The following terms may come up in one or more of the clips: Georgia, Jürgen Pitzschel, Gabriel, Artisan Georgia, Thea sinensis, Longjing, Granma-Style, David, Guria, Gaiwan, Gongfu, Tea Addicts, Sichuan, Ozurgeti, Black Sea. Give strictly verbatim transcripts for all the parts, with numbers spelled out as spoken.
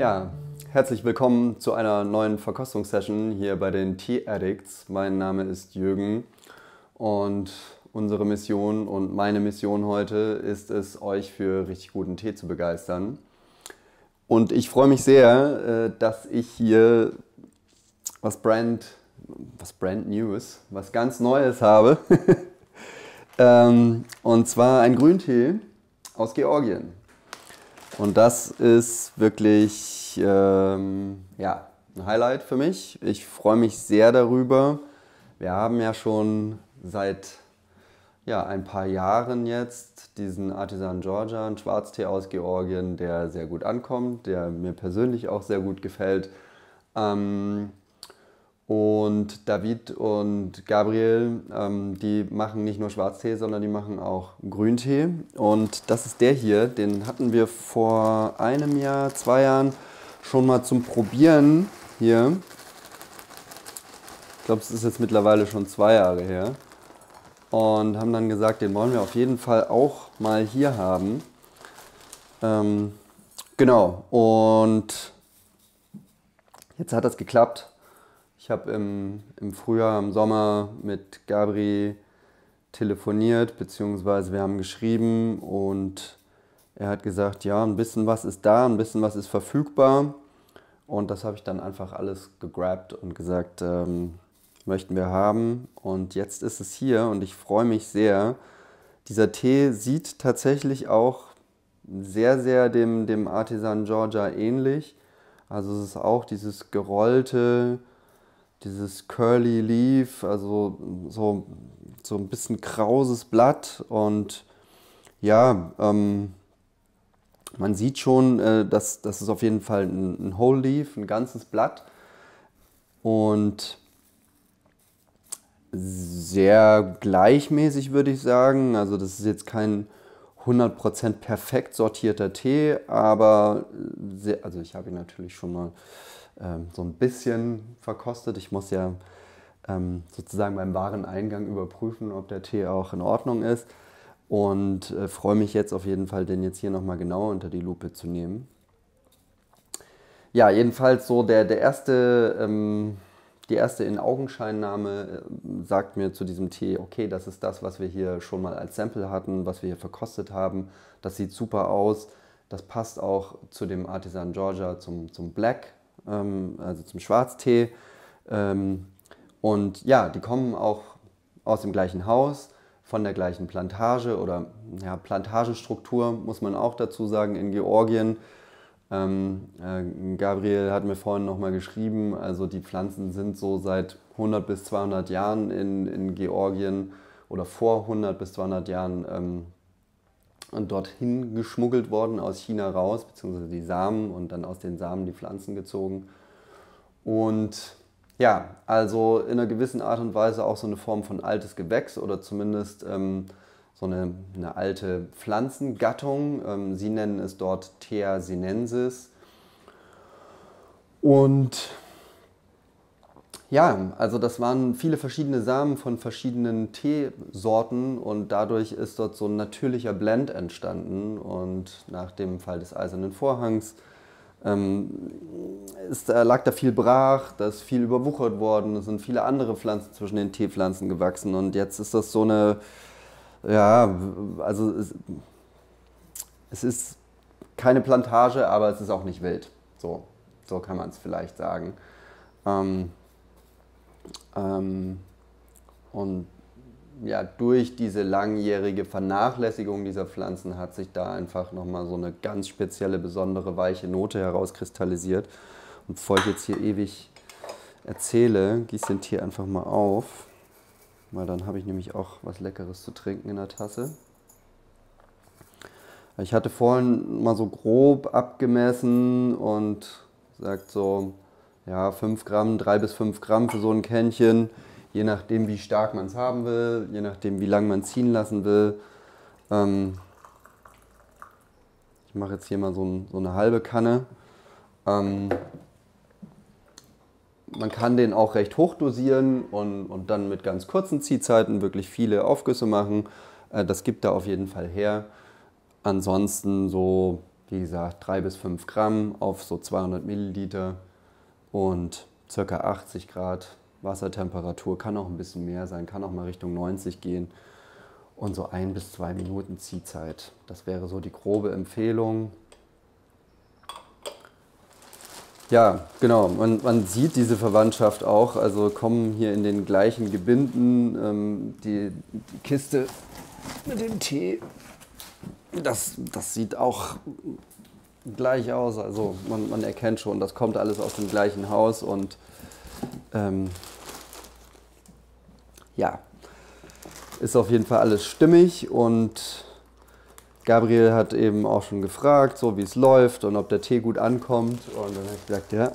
Ja, herzlich willkommen zu einer neuen Verkostungssession hier bei den Tea Addicts. Mein Name ist Jürgen und unsere Mission und meine Mission heute ist es, euch für richtig guten Tee zu begeistern. Und ich freue mich sehr, dass ich hier was Brand, was Brand News, was ganz Neues habe. Und zwar ein Grüntee aus Georgien. Und das ist wirklich ähm, ja, ein Highlight für mich. Ich freue mich sehr darüber. Wir haben ja schon seit ja, ein paar Jahren jetzt diesen Artisan Georgia, einen Schwarztee aus Georgien, der sehr gut ankommt, der mir persönlich auch sehr gut gefällt. Ähm, und David und Gabriel, ähm, die machen nicht nur Schwarztee, sondern die machen auch Grüntee. Und das ist der hier, den hatten wir vor einem Jahr, zwei Jahren schon mal zum Probieren hier. Ich glaube, es ist jetzt mittlerweile schon zwei Jahre her. Und haben dann gesagt, den wollen wir auf jeden Fall auch mal hier haben. Ähm, genau, und jetzt hat das geklappt. Ich habe im, im Frühjahr, im Sommer mit Gabri telefoniert, beziehungsweise wir haben geschrieben und er hat gesagt, ja, ein bisschen was ist da, ein bisschen was ist verfügbar. Und das habe ich dann einfach alles gegrabt und gesagt, ähm, möchten wir haben. Und jetzt ist es hier und ich freue mich sehr. Dieser Tee sieht tatsächlich auch sehr, sehr dem, dem Artisan Georgia ähnlich. Also es ist auch dieses gerollte, dieses Curly Leaf, also so, so ein bisschen krauses Blatt. Und ja, ähm, man sieht schon, äh, dass das ist auf jeden Fall ein, ein Whole Leaf, ein ganzes Blatt. Und sehr gleichmäßig würde ich sagen. Also das ist jetzt kein hundert Prozent perfekt sortierter Tee, aber sehr, also ich habe ihn natürlich schon mal so ein bisschen verkostet. Ich muss ja ähm, sozusagen beim Wareneingang überprüfen, ob der Tee auch in Ordnung ist. Und äh, freue mich jetzt auf jeden Fall, den jetzt hier nochmal genau unter die Lupe zu nehmen. Ja, jedenfalls so der, der erste, ähm, die erste In-Augenscheinnahme äh, sagt mir zu diesem Tee, okay, das ist das, was wir hier schon mal als Sample hatten, was wir hier verkostet haben. Das sieht super aus. Das passt auch zu dem Artisan Georgia, zum, zum Black, also zum Schwarztee. Und ja, die kommen auch aus dem gleichen Haus, von der gleichen Plantage oder ja, Plantagenstruktur, muss man auch dazu sagen, in Georgien. Gabriel hat mir vorhin nochmal geschrieben, also die Pflanzen sind so seit hundert bis zweihundert Jahren in, in Georgien oder vor hundert bis zweihundert Jahren ähm, und dorthin geschmuggelt worden, aus China raus, beziehungsweise die Samen und dann aus den Samen die Pflanzen gezogen. Und ja, also in einer gewissen Art und Weise auch so eine Form von altes Gewächs oder zumindest ähm, so eine, eine alte Pflanzengattung. Ähm, sie nennen es dort Thea sinensis. Und ja, also das waren viele verschiedene Samen von verschiedenen Teesorten und dadurch ist dort so ein natürlicher Blend entstanden. Und nach dem Fall des Eisernen Vorhangs ähm, ist, lag da viel brach, da ist viel überwuchert worden, es sind viele andere Pflanzen zwischen den Teepflanzen gewachsen und jetzt ist das so eine, ja, also es, es ist keine Plantage, aber es ist auch nicht wild. So, so kann man es vielleicht sagen. Ähm, Ähm, und ja, durch diese langjährige Vernachlässigung dieser Pflanzen hat sich da einfach nochmal so eine ganz spezielle, besondere, weiche Note herauskristallisiert. Und bevor ich jetzt hier ewig erzähle, gieße den Tee einfach mal auf, weil dann habe ich nämlich auch was Leckeres zu trinken in der Tasse. Ich hatte vorhin mal so grob abgemessen und gesagt so, ja, fünf Gramm, drei bis fünf Gramm für so ein Kännchen, je nachdem wie stark man es haben will, je nachdem wie lange man ziehen lassen will. Ähm ich mache jetzt hier mal so, ein, so eine halbe Kanne. Ähm man kann den auch recht hoch dosieren und, und dann mit ganz kurzen Ziehzeiten wirklich viele Aufgüsse machen. Äh, das gibt da auf jeden Fall her. Ansonsten so wie gesagt, drei bis fünf Gramm auf so zweihundert Milliliter und ca. achtzig Grad Wassertemperatur. Kann auch ein bisschen mehr sein, kann auch mal Richtung neunzig gehen. Und so ein bis zwei Minuten Ziehzeit. Das wäre so die grobe Empfehlung. Ja, genau. Man, man sieht diese Verwandtschaft auch. Also kommen hier in den gleichen Gebinden ähm, die, die Kiste mit dem Tee. Das, das sieht auch gleich aus. Also man, man erkennt schon, das kommt alles aus dem gleichen Haus. Und ähm, ja. Ist auf jeden Fall alles stimmig und Gabriel hat eben auch schon gefragt, so wie es läuft und ob der Tee gut ankommt. Und dann habe ich gesagt, ja,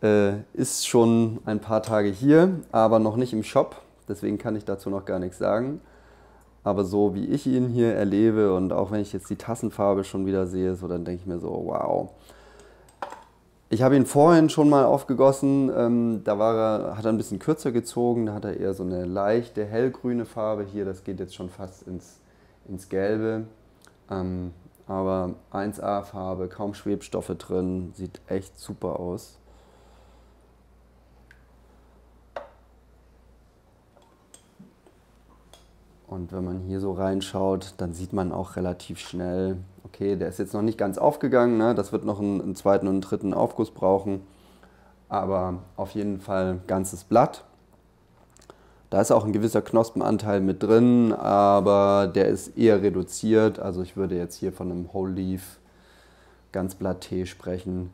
äh, ist schon ein paar Tage hier, aber noch nicht im Shop. Deswegen kann ich dazu noch gar nichts sagen. Aber so wie ich ihn hier erlebe und auch wenn ich jetzt die Tassenfarbe schon wieder sehe, so dann denke ich mir so, wow. Ich habe ihn vorhin schon mal aufgegossen, ähm, da war er, hat er ein bisschen kürzer gezogen, da hat er eher so eine leichte hellgrüne Farbe. Hier, das geht jetzt schon fast ins, ins Gelbe, ähm, aber eins A Farbe, kaum Schwebstoffe drin, sieht echt super aus. Und wenn man hier so reinschaut, dann sieht man auch relativ schnell, okay, der ist jetzt noch nicht ganz aufgegangen, ne? Das wird noch einen, einen zweiten und einen dritten Aufguss brauchen, aber auf jeden Fall ganzes Blatt. Da ist auch ein gewisser Knospenanteil mit drin, aber der ist eher reduziert, also ich würde jetzt hier von einem Whole Leaf Ganzblatt-Tee sprechen.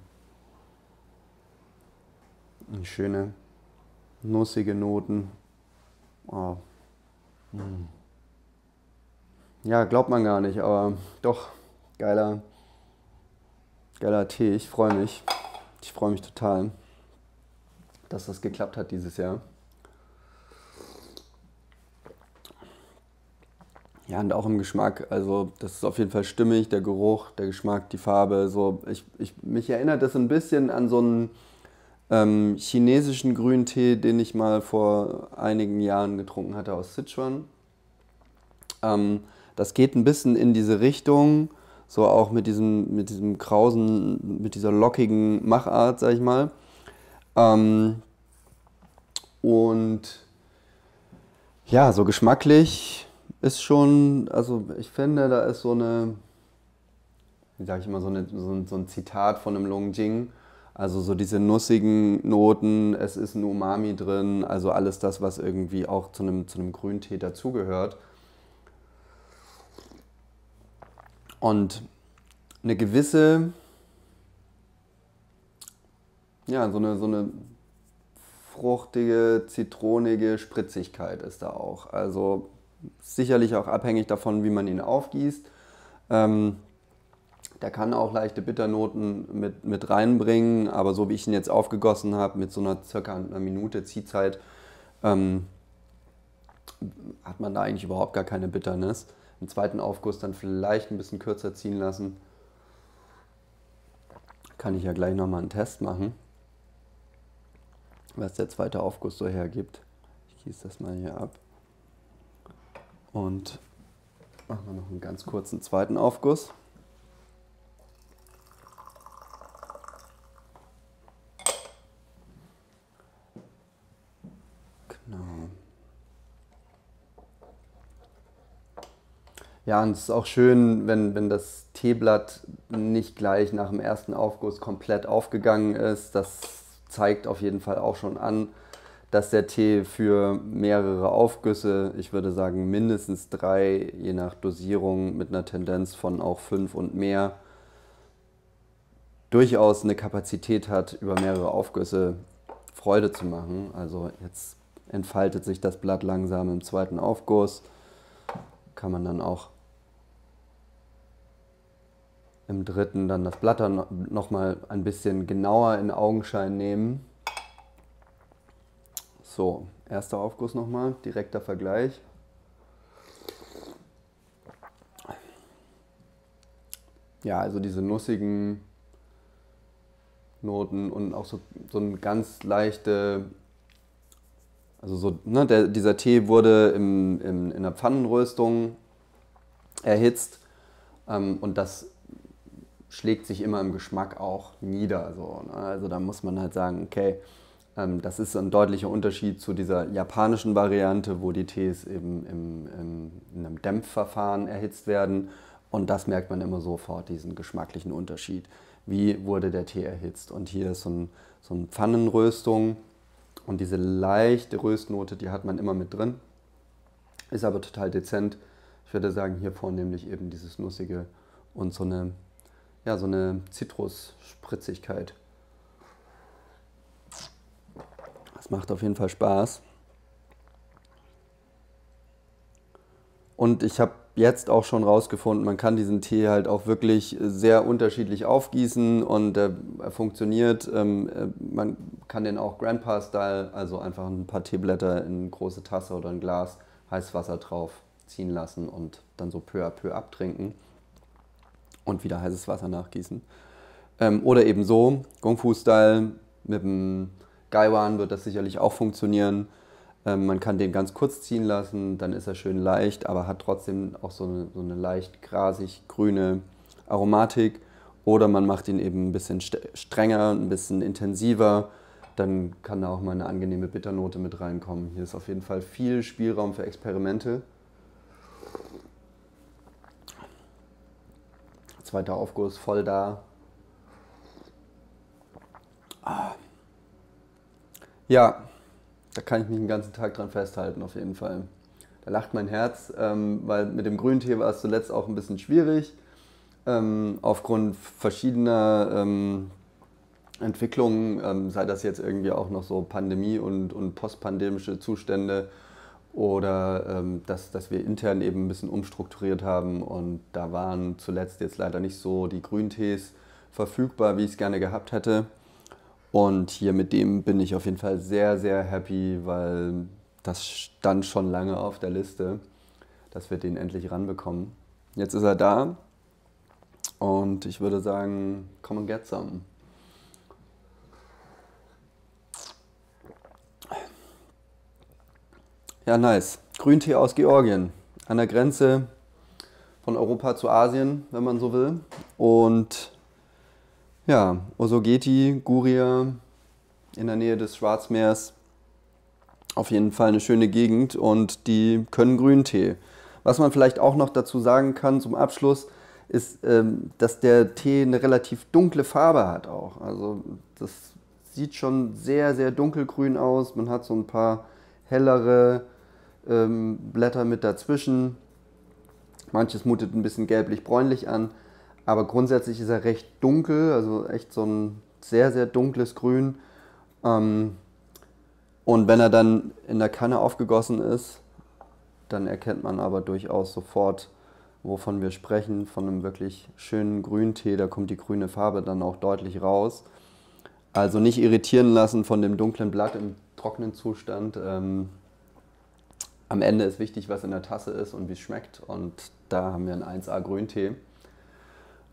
Schöne, nussige Noten. Oh. Hm. Ja, glaubt man gar nicht, aber doch, geiler, geiler Tee. Ich freue mich. Ich freue mich total, dass das geklappt hat dieses Jahr. Ja, und auch im Geschmack. Also das ist auf jeden Fall stimmig, der Geruch, der Geschmack, die Farbe. So, ich, ich, mich erinnert das ein bisschen an so einen ähm, chinesischen Grüntee, den ich mal vor einigen Jahren getrunken hatte aus Sichuan. Ähm, Das geht ein bisschen in diese Richtung, so auch mit diesem, mit diesem krausen, mit dieser lockigen Machart, sag ich mal. Ähm, und ja, so geschmacklich ist schon, also ich finde, da ist so eine, wie sag ich immer, so, eine, so, so ein Zitat von einem Longjing, also so diese nussigen Noten, es ist ein Umami drin, also alles das, was irgendwie auch zu einem, zu einem Grüntee dazugehört. Und eine gewisse, ja, so eine, so eine fruchtige, zitronige Spritzigkeit ist da auch. Also sicherlich auch abhängig davon, wie man ihn aufgießt. Ähm, der kann auch leichte Bitternoten mit, mit reinbringen, aber so wie ich ihn jetzt aufgegossen habe, mit so einer circa einer Minute Ziehzeit, ähm, hat man da eigentlich überhaupt gar keine Bitternis. Im zweiten Aufguss dann vielleicht ein bisschen kürzer ziehen lassen. Kann ich ja gleich nochmal einen Test machen, was der zweite Aufguss so hergibt. Ich gieße das mal hier ab und machen wir noch einen ganz kurzen zweiten Aufguss. Genau. Ja, und es ist auch schön, wenn, wenn das Teeblatt nicht gleich nach dem ersten Aufguss komplett aufgegangen ist. Das zeigt auf jeden Fall auch schon an, dass der Tee für mehrere Aufgüsse, ich würde sagen mindestens drei, je nach Dosierung mit einer Tendenz von auch fünf und mehr, durchaus eine Kapazität hat, über mehrere Aufgüsse Freude zu machen. Also jetzt entfaltet sich das Blatt langsam im zweiten Aufguss. Kann man dann auch im dritten dann das Blatt dann nochmal ein bisschen genauer in Augenschein nehmen. So, erster Aufguss nochmal, direkter Vergleich. Ja, also diese nussigen Noten und auch so, so eine ganz leichte... Also so, ne, der, dieser Tee wurde im, im, in der Pfannenröstung erhitzt ähm, und das schlägt sich immer im Geschmack auch nieder. So, ne? Also da muss man halt sagen, okay, ähm, das ist ein deutlicher Unterschied zu dieser japanischen Variante, wo die Tees eben im, im, in einem Dämpfverfahren erhitzt werden. Und das merkt man immer sofort, diesen geschmacklichen Unterschied. Wie wurde der Tee erhitzt? Und hier ist so ein, so ein Pfannenröstung. Und diese leichte Röstnote, die hat man immer mit drin. Ist aber total dezent. Ich würde sagen, hier vornehmlich eben dieses Nussige und so eine, ja, so eine Zitrus-Spritzigkeit. Das macht auf jeden Fall Spaß. Und ich habe jetzt auch schon rausgefunden, man kann diesen Tee halt auch wirklich sehr unterschiedlich aufgießen und er funktioniert. Man kann den auch Grandpa-Style, also einfach ein paar Teeblätter in eine große Tasse oder ein Glas, heißes Wasser drauf ziehen lassen und dann so peu à peu abtrinken und wieder heißes Wasser nachgießen. Oder eben so, Kung-Fu-Style, mit dem Gaiwan wird das sicherlich auch funktionieren. Man kann den ganz kurz ziehen lassen, dann ist er schön leicht, aber hat trotzdem auch so eine, so eine leicht grasig-grüne Aromatik. Oder man macht ihn eben ein bisschen strenger, ein bisschen intensiver. Dann kann da auch mal eine angenehme Bitternote mit reinkommen. Hier ist auf jeden Fall viel Spielraum für Experimente. Zweiter Aufguss, voll da. Ja. Da kann ich mich den ganzen Tag dran festhalten, auf jeden Fall. Da lacht mein Herz, ähm, weil mit dem Grüntee war es zuletzt auch ein bisschen schwierig. Ähm, aufgrund verschiedener ähm, Entwicklungen, ähm, sei das jetzt irgendwie auch noch so Pandemie und, und postpandemische Zustände oder ähm, dass, dass wir intern eben ein bisschen umstrukturiert haben und da waren zuletzt jetzt leider nicht so die Grüntees verfügbar, wie ich es gerne gehabt hätte. Und hier mit dem bin ich auf jeden Fall sehr, sehr happy, weil das stand schon lange auf der Liste, dass wir den endlich ranbekommen. Jetzt ist er da und ich würde sagen, come and get some. Ja, nice. Grüntee aus Georgien, an der Grenze von Europa zu Asien, wenn man so will. Und ja, Ozurgeti, Guria, in der Nähe des Schwarzmeers. Auf jeden Fall eine schöne Gegend und die können Grüntee. Was man vielleicht auch noch dazu sagen kann zum Abschluss, ist, dass der Tee eine relativ dunkle Farbe hat auch. Also das sieht schon sehr, sehr dunkelgrün aus. Man hat so ein paar hellere Blätter mit dazwischen. Manches mutet ein bisschen gelblich-bräunlich an. Aber grundsätzlich ist er recht dunkel, also echt so ein sehr, sehr dunkles Grün. Und wenn er dann in der Kanne aufgegossen ist, dann erkennt man aber durchaus sofort, wovon wir sprechen, von einem wirklich schönen Grüntee. Da kommt die grüne Farbe dann auch deutlich raus. Also nicht irritieren lassen von dem dunklen Blatt im trockenen Zustand. Am Ende ist wichtig, was in der Tasse ist und wie es schmeckt. Und da haben wir einen eins A Grüntee.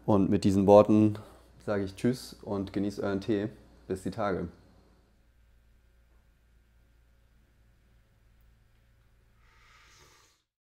Und mit diesen Worten sage ich Tschüss und genießt euren Tee. Bis die Tage.